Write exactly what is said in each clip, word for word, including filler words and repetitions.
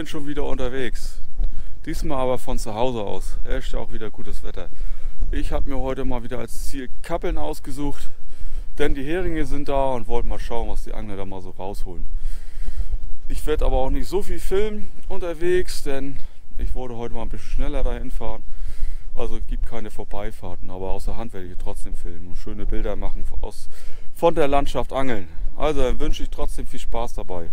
bin schon wieder unterwegs. Diesmal aber von zu Hause aus. Herrscht ja auch wieder gutes Wetter. Ich habe mir heute mal wieder als Ziel Kappeln ausgesucht, denn die Heringe sind da und wollte mal schauen, was die Angler da mal so rausholen. Ich werde aber auch nicht so viel filmen unterwegs, denn ich wollte heute mal ein bisschen schneller dahin fahren. Also es gibt keine Vorbeifahrten, aber außer Hand werde ich trotzdem filmen und schöne Bilder machen aus, von der Landschaft angeln. Also dann wünsche ich trotzdem viel Spaß dabei.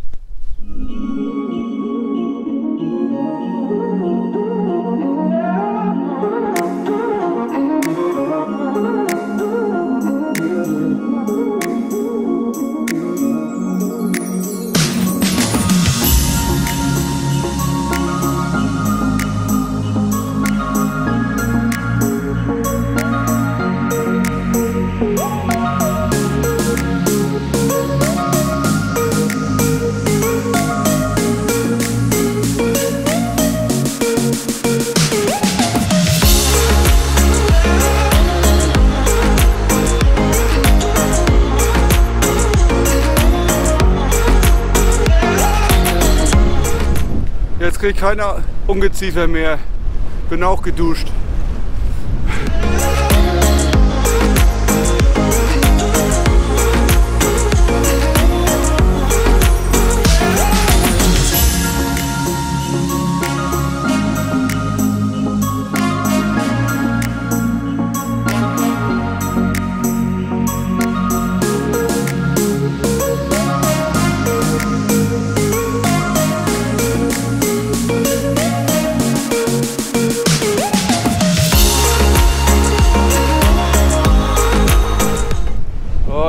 Jetzt kriege ich keine Ungeziefer mehr, bin auch geduscht.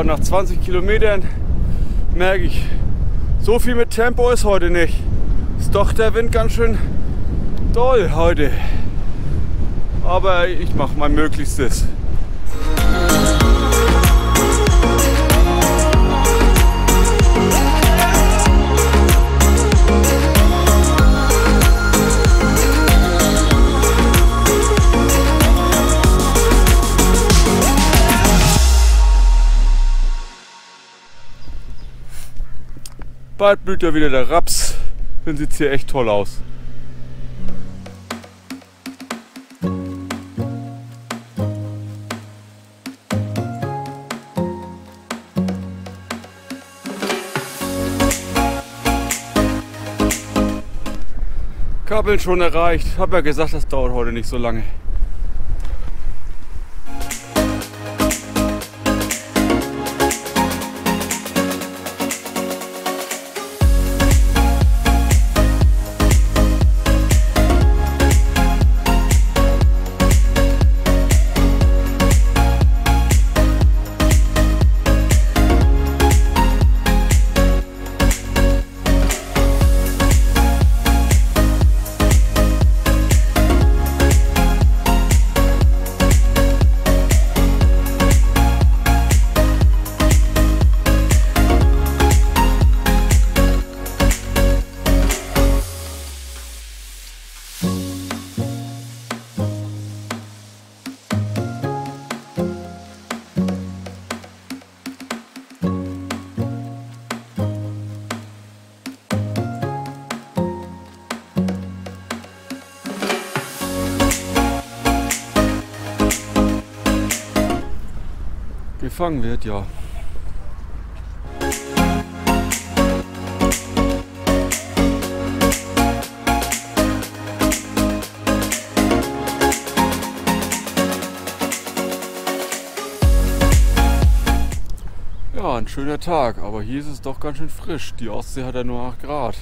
Nach zwanzig Kilometern merke ich, so viel mit Tempo ist heute nicht. Ist doch der Wind ganz schön doll heute. Aber ich mache mein Möglichstes. Bald blüht ja wieder der Raps, dann sieht es hier echt toll aus. Kappeln schon erreicht, hab ja gesagt, das dauert heute nicht so lange. Gefangen wird, ja. Ja, ein schöner Tag, aber hier ist es doch ganz schön frisch. Die Ostsee hat ja nur acht Grad.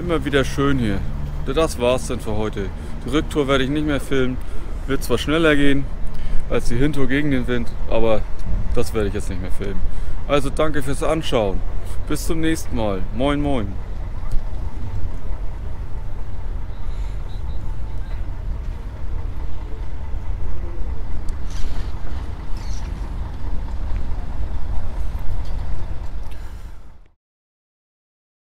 Immer wieder schön hier. Das war's dann für heute. Die Rücktour werde ich nicht mehr filmen. Wird zwar schneller gehen als die Hintour gegen den Wind, aber das werde ich jetzt nicht mehr filmen. Also danke fürs Anschauen. Bis zum nächsten Mal. Moin moin.